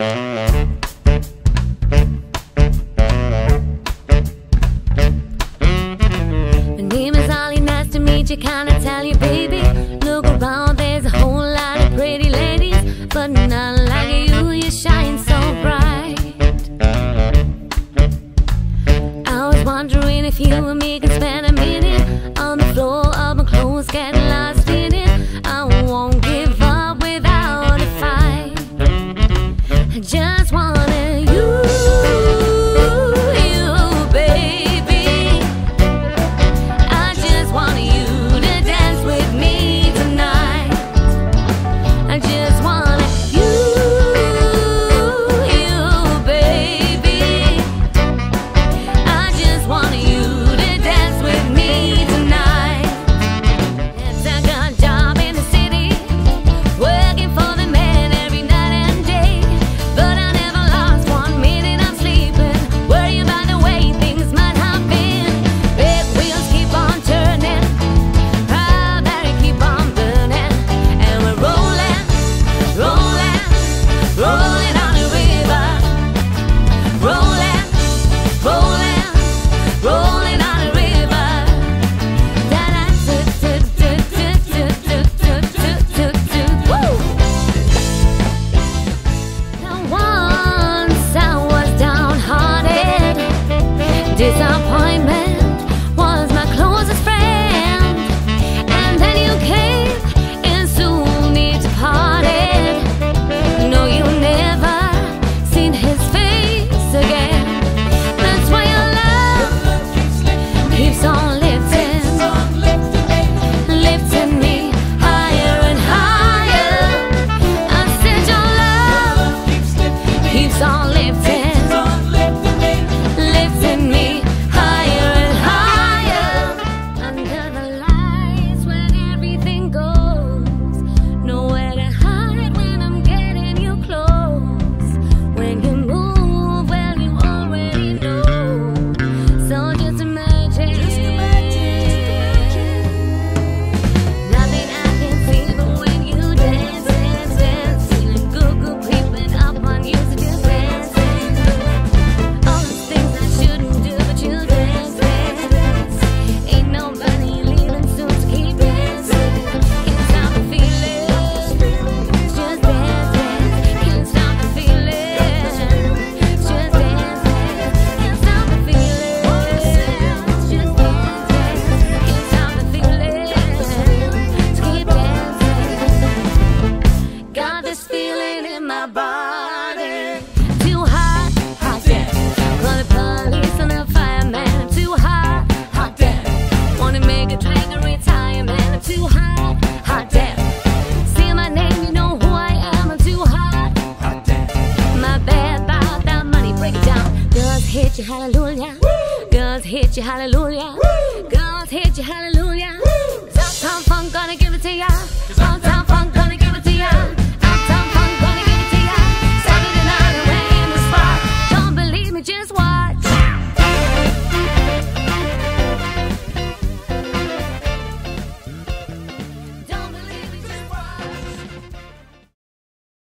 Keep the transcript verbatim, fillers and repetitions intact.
My name is Ollie, nice to meet you. Can I tell you, baby? Look around, there's a whole lot of pretty ladies, but none like you, you shine so bright. I was wondering if you and me could spend a minute on the floor of my clothes, get lost in it. I won't give up without a fight. I just wanted you, you baby. I just wanted you to dance with me tonight. I just wanted you, you baby. I just wanted you to dance with me tonight. Yes, I got a job in the city, working for the man every night and day. But I never lost one minute of sleeping, worrying about the way things might have been. Big wheels keep on turning, I better keep on burning. And we're rolling, rolling, rolling on the river. Rolling, rolling, rolling on the river. Da-da-da-da-da-da-da-da-da-da. Woo! Now once I was downhearted, disappointment was my closest friend. And then you came and soon it departed. No, you never seen his face again. That's why your love keeps on lifting, lifting me higher and higher. I said your love keeps on lifting, lifting me higher and higher. Under the lights when everything goes, nowhere to hide when I'm getting you close. When you move, well you already know. So just imagine, just imagine. Nothing I can see but when you dance, dance, dance. Feeling good, good, creeping up on you, so just dance, dance, dance. All the things I shouldn't do, but you dance, dance, dance. Ain't nobody leaving soon, so keep dancing. Can't stop the feeling, just dance, dance. Can't stop the feeling, just dance, dance. Can't stop the feeling, just dance, dance. Can't stop the feeling, just keep dancing. Got this feeling in my body. Too hot, hot damn. Call the police and the fireman. Too hot, hot damn. Wanna make a drink and retire, man. I'm too hot, hot damn. Say my name, you know who I am. I'm too hot, hot damn. My bad about that money, break it down. Girls hit you, hallelujah. Girls hit you, hallelujah. Girls hit you, hallelujah. Top Tom Funk, gonna give it to ya.